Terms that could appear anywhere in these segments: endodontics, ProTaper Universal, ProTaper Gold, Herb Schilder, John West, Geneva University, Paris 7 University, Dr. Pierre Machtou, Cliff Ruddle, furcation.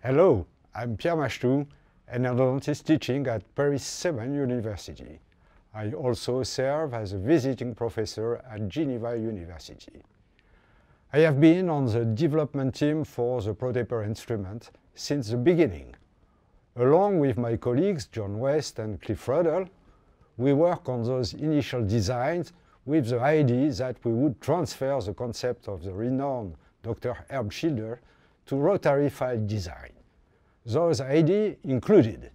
Hello, I'm Pierre Machtou, an endodontist teaching at Paris 7 University. I also serve as a visiting professor at Geneva University. I have been on the development team for the ProTaper instrument since the beginning. Along with my colleagues John West and Cliff Ruddle, we work on those initial designs with the idea that we would transfer the concept of the renowned Dr. Herb Schilder to rotary file design. Those ideas included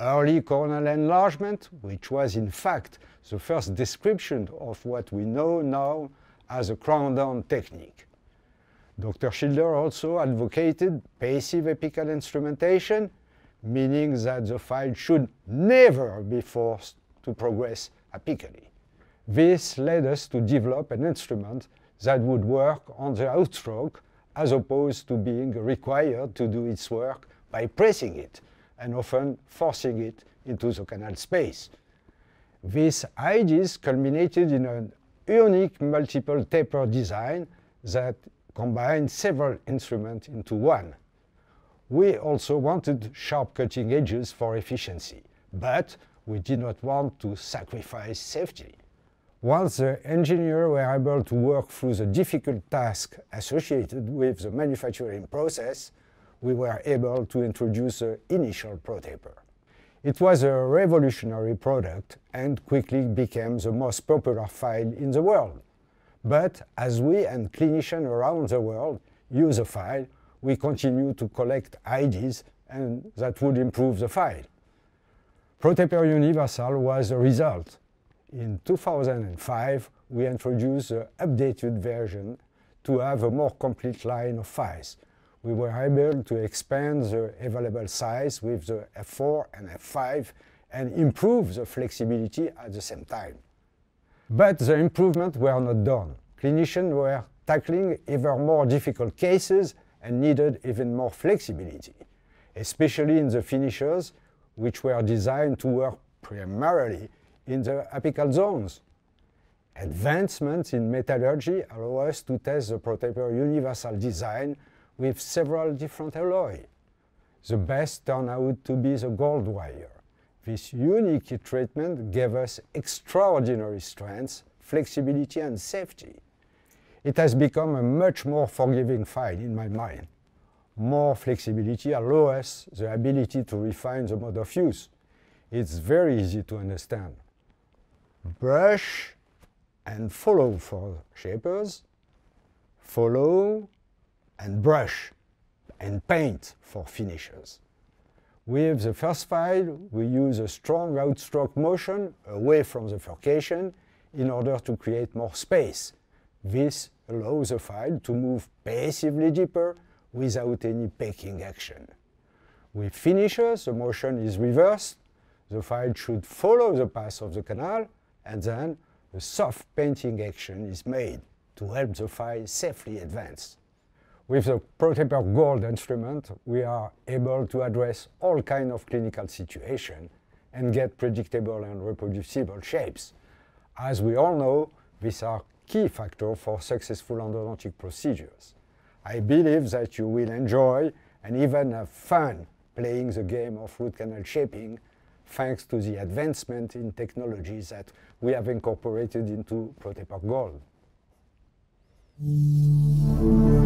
early corneal enlargement, which was in fact the first description of what we know now as a crown down technique. Dr. Schilder also advocated passive apical instrumentation, meaning that the file should never be forced to progress apically. This led us to develop an instrument that would work on the outstroke as opposed to being required to do its work by pressing it and often forcing it into the canal space. These ideas culminated in an unique multiple taper design that combined several instruments into one. We also wanted sharp cutting edges for efficiency, but we did not want to sacrifice safety. Once the engineers were able to work through the difficult task associated with the manufacturing process, we were able to introduce the initial ProTaper. It was a revolutionary product and quickly became the most popular file in the world. But as we and clinicians around the world use the file, we continue to collect ideas and that would improve the file. ProTaper Universal was the result. In 2005, we introduced an updated version to have a more complete line of files. We were able to expand the available size with the F4 and F5 and improve the flexibility at the same time. But the improvements were not done. Clinicians were tackling even more difficult cases and needed even more flexibility, especially in the finishers, which were designed to work primarily in the apical zones. Advancements in metallurgy allow us to test the ProTaper Universal design with several different alloys. The best turned out to be the gold wire. This unique treatment gave us extraordinary strength, flexibility and safety. It has become a much more forgiving file in my mind. More flexibility allows us the ability to refine the mode of use. It's very easy to understand. Brush and follow for shapers, follow and brush, and paint for finishers. With the first file, we use a strong outstroke motion away from the furcation in order to create more space. This allows the file to move passively deeper without any pecking action. With finishers, the motion is reversed. The file should follow the path of the canal, and then a soft painting action is made to help the file safely advance. With the ProTaper Gold instrument, we are able to address all kinds of clinical situations and get predictable and reproducible shapes. As we all know, these are key factors for successful endodontic procedures. I believe that you will enjoy and even have fun playing the game of root canal shaping thanks to the advancement in technologies that we have incorporated into ProTaper Gold.